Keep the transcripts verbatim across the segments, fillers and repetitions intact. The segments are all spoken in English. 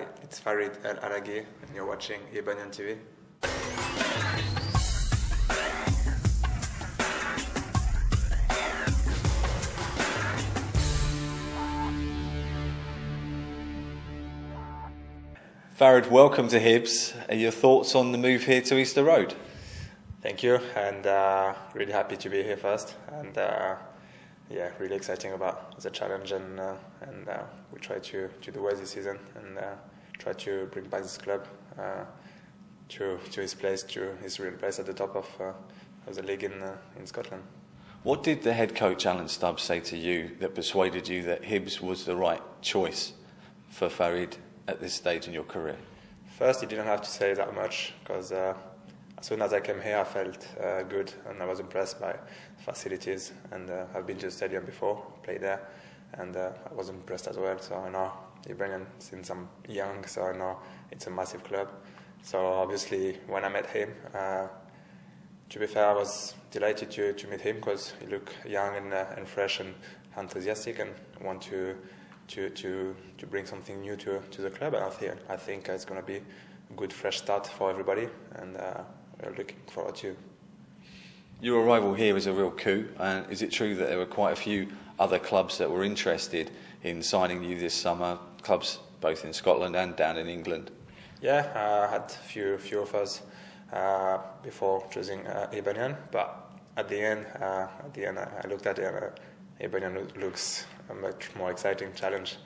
Hi, it's Farid El Alagui, and you're watching Hibernian T V. Farid, welcome to Hibs. Your thoughts on the move here to Easter Road? Thank you, and uh, really happy to be here first. And uh, yeah, really exciting about the challenge, and uh, and uh, we try to, to do well this season, and uh, try to bring back this club uh, to to his place, to his real place at the top of, uh, of the league in uh, in Scotland. What did the head coach Alan Stubbs say to you that persuaded you that Hibs was the right choice for Farid at this stage in your career? First, he didn't have to say that much, because uh, as soon as I came here I felt uh, good, and I was impressed by facilities, and uh, I've been to the stadium before, played there, and uh, I was impressed as well. So I know Hibernian since I'm young, so I know it's a massive club. So obviously when I met him, uh, to be fair, I was delighted to, to meet him, because he looked young and, uh, and fresh and enthusiastic, and want to To, to, to bring something new to, to the club. And I think, I think it's going to be a good fresh start for everybody, and uh, we're looking forward to. Your arrival here was a real coup, and is it true that there were quite a few other clubs that were interested in signing you this summer, clubs both in Scotland and down in England? Yeah, I had a few, few offers uh, before choosing uh, Hibernian, but at the end, uh, at the end I, I looked at it, uh, Hibernian looks a much more exciting challenge,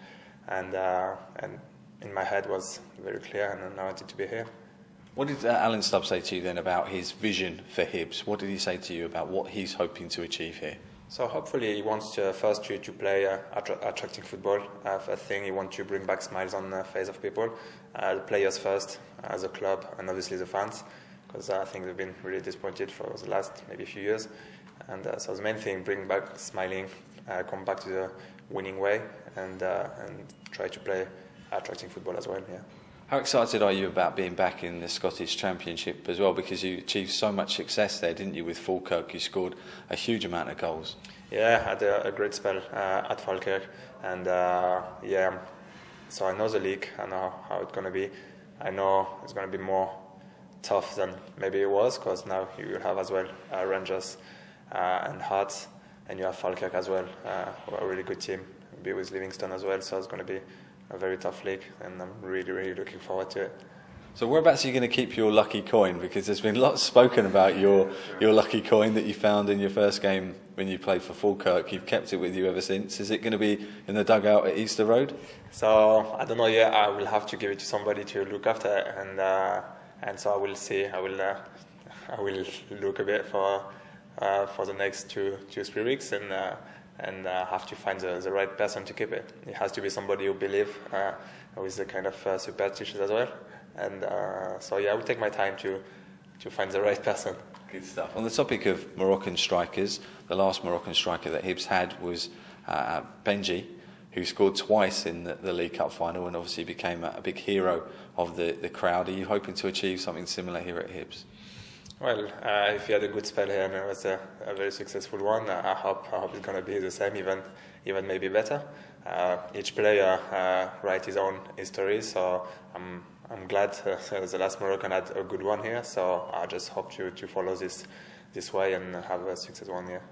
and uh, and in my head was very clear, and I wanted to be here. What did uh, Alan Stubbs say to you then about his vision for Hibs? What did he say to you about what he's hoping to achieve here? So hopefully he wants to first to, to play uh, attra attracting football. Uh, I think he wants to bring back smiles on the face of people, uh, the players first, as uh, a club, and obviously the fans, because I think they've been really disappointed for the last maybe few years. And uh, so the main thing, bring back smiling, uh, come back to the winning way, and uh, and try to play attracting football as well. Yeah. How excited are you about being back in the Scottish Championship as well? Because you achieved so much success there, didn't you? With Falkirk, you scored a huge amount of goals. Yeah, I had a, a great spell uh, at Falkirk, and uh, yeah, so I know the league. I know how it's going to be. I know it's going to be more tough than maybe it was, because now you will have as well uh, Rangers. Uh, and Hearts, and you have Falkirk as well, uh, who are a really good team. We'll be with Livingston as well, so it's going to be a very tough league, and I'm really, really looking forward to it. So whereabouts are you going to keep your lucky coin? Because there's been lots spoken about your, sure. your lucky coin that you found in your first game when you played for Falkirk. You've kept it with you ever since. Is it going to be in the dugout at Easter Road? So, I don't know yet. I will have to give it to somebody to look after, and, uh, and so I will see. I will, uh, I will look a bit for... Uh, for the next two, two three weeks, and uh, and uh, have to find the, the right person to keep it. It has to be somebody who believes uh, with the kind of uh, superstitions as well. And uh, so yeah, I will take my time to to find the right person. Good stuff. On the topic of Moroccan strikers, the last Moroccan striker that Hibs had was uh, Benji, who scored twice in the, the League Cup final, and obviously became a, a big hero of the the crowd. Are you hoping to achieve something similar here at Hibs? Well, uh, if you had a good spell here, and it was a, a very successful one, uh, I hope I hope it's going to be the same, even even maybe better. Uh, each player uh, writes his own history, so I'm I'm glad uh, the last Moroccan had a good one here. So I just hope to to follow this this way and have a successful one here.